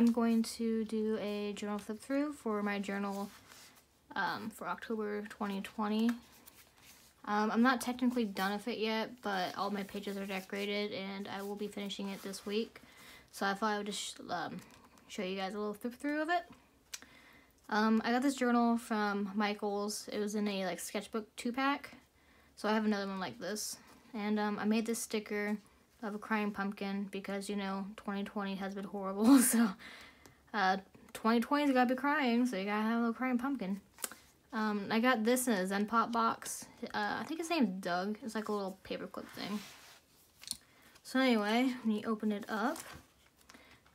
I'm going to do a journal flip through for my journal for October 2020. I'm not technically done with it yet, but all my pages are decorated and I will be finishing it this week. So I thought I would just show you guys a little flip through of it. I got this journal from Michaels. It was in a like sketchbook 2-pack. So I have another one like this. And I made this sticker of a crying pumpkin because, you know, 2020 has been horrible. So 2020's gotta be crying, so you gotta have a little crying pumpkin. I got this in a Zenpop box. I think his name's Doug. It's like a little paperclip thing. So anyway, when you open it up,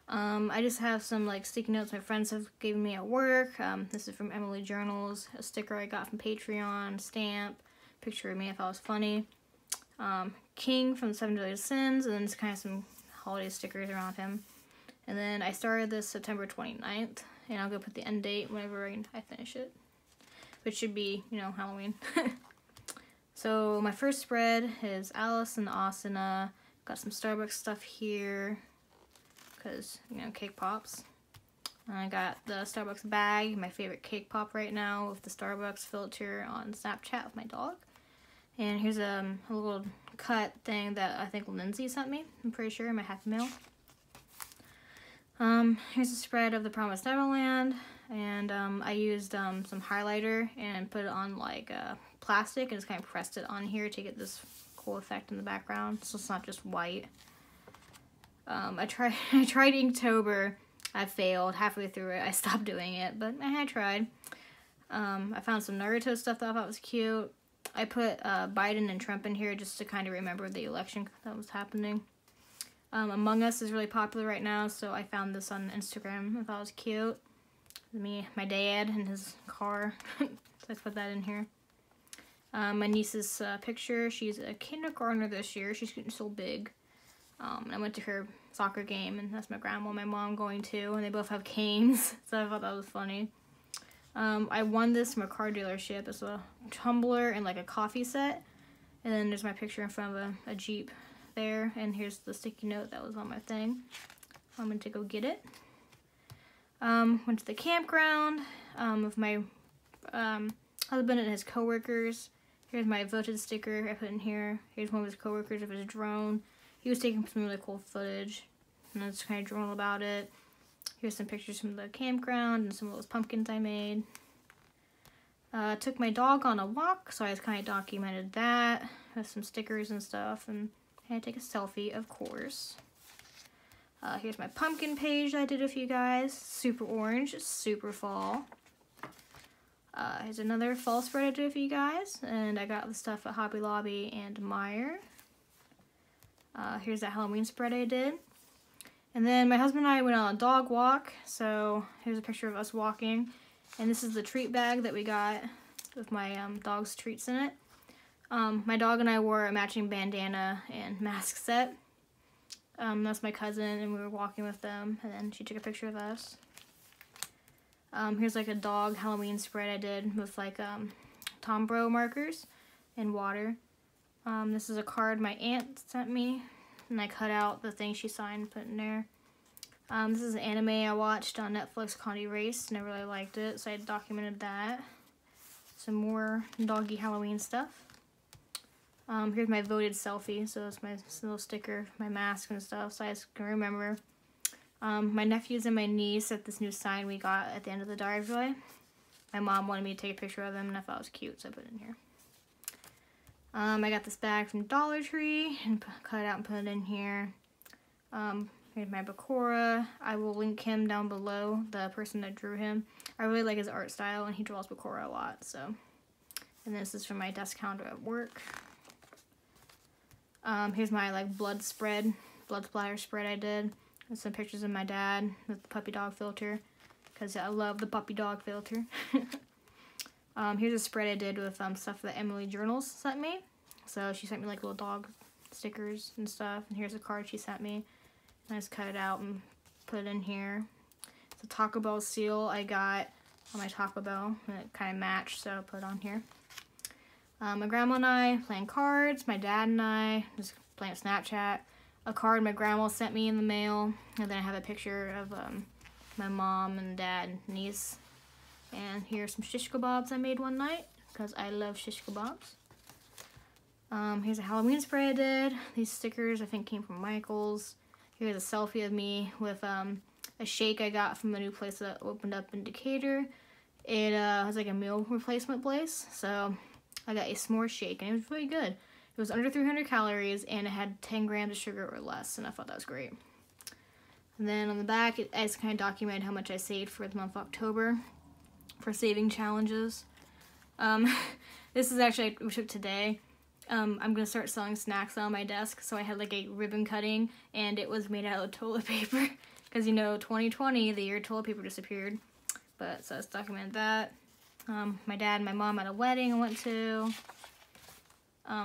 I just have some like sticky notes my friends have given me at work. This is from Emily Journals, a sticker I got from Patreon, stamp, picture of me if I was funny, King from Seven Deadly Sins, and then just kind of some holiday stickers around him. And then I started this September 29th, and I'll go put the end date whenever I finish it, which should be, you know, Halloween. So my first spread is Alice and the Asuna. Got some Starbucks stuff here, because, you know, cake pops. And I got the Starbucks bag, my favorite cake pop right now, with the Starbucks filter on Snapchat with my dog. And here's a little cut thing that I think Lindsay sent me, I'm pretty sure, in my Happy Mail. Here's a spread of the Promised Neverland, and I used some highlighter and put it on like plastic and just kind of pressed it on here to get this cool effect in the background, so it's not just white. I tried Inktober. I failed halfway through it. I stopped doing it, but I tried. I found some Naruto stuff that I thought was cute. I put Biden and Trump in here just to kind of remember the election that was happening. Among Us is really popular right now, so I found this on Instagram. I thought it was cute. Me, my dad, and his car. So I put that in here. My niece's picture. She's a kindergartner this year. She's getting so big. And I went to her soccer game, and that's my grandma and my mom going to, and they both have canes, so I thought that was funny. I won this from a car dealership. It's a tumbler and like a coffee set, and then there's my picture in front of a Jeep there, and here's the sticky note that was on my thing. I'm going to go get it. Went to the campground with my husband and his coworkers. Here's my voted sticker I put in here. Here's one of his coworkers with his drone. He was taking some really cool footage, and I just kind of journal about it. Here's some pictures from the campground and some of those pumpkins I made. Took my dog on a walk, so I just kind of documented that with some stickers and stuff, and I take a selfie, of course. Here's my pumpkin page that I did with you guys. Super orange, super fall. Here's another fall spread I did for you guys, and I got the stuff at Hobby Lobby and Meijer. Here's that Halloween spread I did. And then my husband and I went on a dog walk, so here's a picture of us walking. And this is the treat bag that we got with my dog's treats in it. My dog and I wore a matching bandana and mask set. That's my cousin, and we were walking with them, and then she took a picture of us. Here's like a dog Halloween spread I did with like Tombow markers and water. This is a card my aunt sent me, and I cut out the thing she signed and put in there. This is an anime I watched on Netflix, Connie Race, and I really liked it, so I documented that. Some more doggy Halloween stuff. Here's my voted selfie, so it's my little sticker, my mask and stuff, so I just can remember. My nephews and my niece at this new sign we got at the end of the driveway. My mom wanted me to take a picture of them, and I thought it was cute, so I put it in here. I got this bag from Dollar Tree, and cut it out and put it in here. Here's my Bakura. I will link him down below, the person that drew him. I really like his art style, and he draws Bakura a lot, so. And this is from my desk calendar at work. Here's my like blood splatter spread I did, and some pictures of my dad with the puppy dog filter, because I love the puppy dog filter. Here's a spread I did with stuff that Emily Journals sent me. So she sent me like little dog stickers and stuff, and here's a card she sent me, and I just cut it out and put it in here. It's a Taco Bell seal I got on my Taco Bell, and it kind of matched, so I put it on here. My grandma and I playing cards, my dad and I just playing Snapchat, a card my grandma sent me in the mail, and then I have a picture of my mom and dad and niece. And here's some shish kebabs I made one night because I love shish kebabs. Here's a Halloween spray I did. These stickers I think came from Michaels. Here's a selfie of me with a shake I got from a new place that opened up in Decatur. It was like a meal replacement place, so I got a s'more shake and it was really good. It was under 300 calories and it had 10 grams of sugar or less, and I thought that was great. And then on the back, I just kind of documented how much I saved for the month of October for saving challenges. This is actually we took today. I'm going to start selling snacks on my desk, so I had like a ribbon cutting and it was made out of toilet paper because, you know, 2020, the year toilet paper disappeared. But so let's document that. My dad and my mom at a wedding I went to.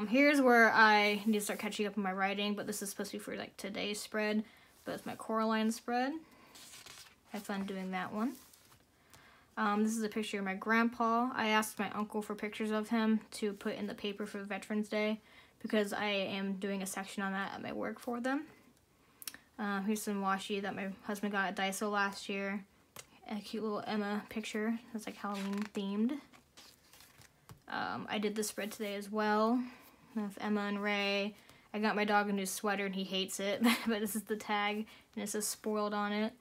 Here's where I need to start catching up on my writing, but this is supposed to be for like today's spread, but it's my Coraline spread. I had fun doing that one. This is a picture of my grandpa. I asked my uncle for pictures of him to put in the paper for Veterans Day because I am doing a section on that at my work for them. Here's some washi that my husband got at Daiso last year. A cute little Emma picture that's like Halloween themed. I did this spread today as well with Emma and Ray. I got my dog a new sweater and he hates it, but this is the tag and it says spoiled on it.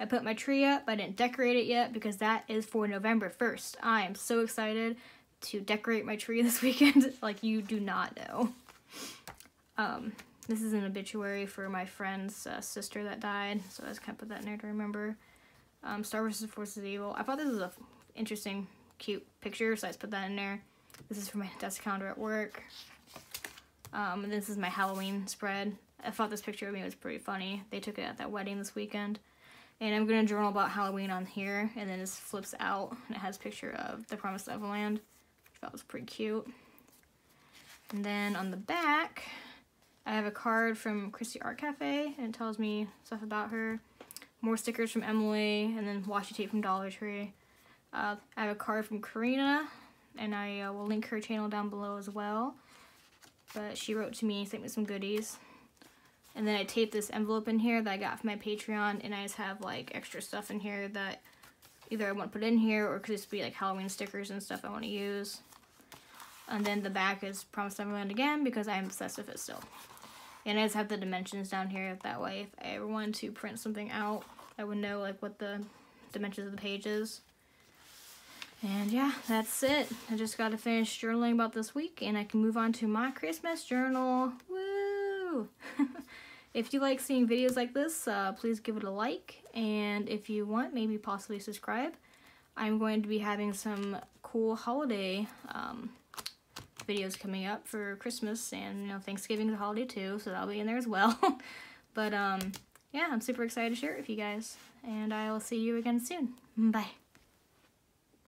I put my tree up, but I didn't decorate it yet because that is for November 1st. I am so excited to decorate my tree this weekend, like you do not know. This is an obituary for my friend's sister that died, so I just kind of put that in there to remember. Star Wars vs. Forces of Evil. I thought this was an interesting, cute picture, so I just put that in there. This is for my desk calendar at work. And this is my Halloween spread. I thought this picture of me was pretty funny. They took it at that wedding this weekend. And I'm going to journal about Halloween on here, and then this flips out, and it has a picture of the Promised Neverland, which I thought was pretty cute. And then on the back, I have a card from Christy Art Cafe, and it tells me stuff about her. More stickers from Emily, and then washi tape from Dollar Tree. I have a card from Karina, and I will link her channel down below as well. But she wrote to me, sent me some goodies. And then I taped this envelope in here that I got from my Patreon, and I just have like extra stuff in here that either I want to put in here or could just be like Halloween stickers and stuff I want to use. And then the back is Promised Neverland again because I'm obsessed with it still. And I just have the dimensions down here, that way if I ever wanted to print something out, I would know like what the dimensions of the page is. And yeah, that's it. I just got to finish journaling about this week and I can move on to my Christmas journal. Woo! If you like seeing videos like this, please give it a like. And if you want, maybe possibly subscribe. I'm going to be having some cool holiday videos coming up for Christmas, and you know, Thanksgiving's a holiday too, so that'll be in there as well. But yeah, I'm super excited to share it with you guys, and I will see you again soon. Bye.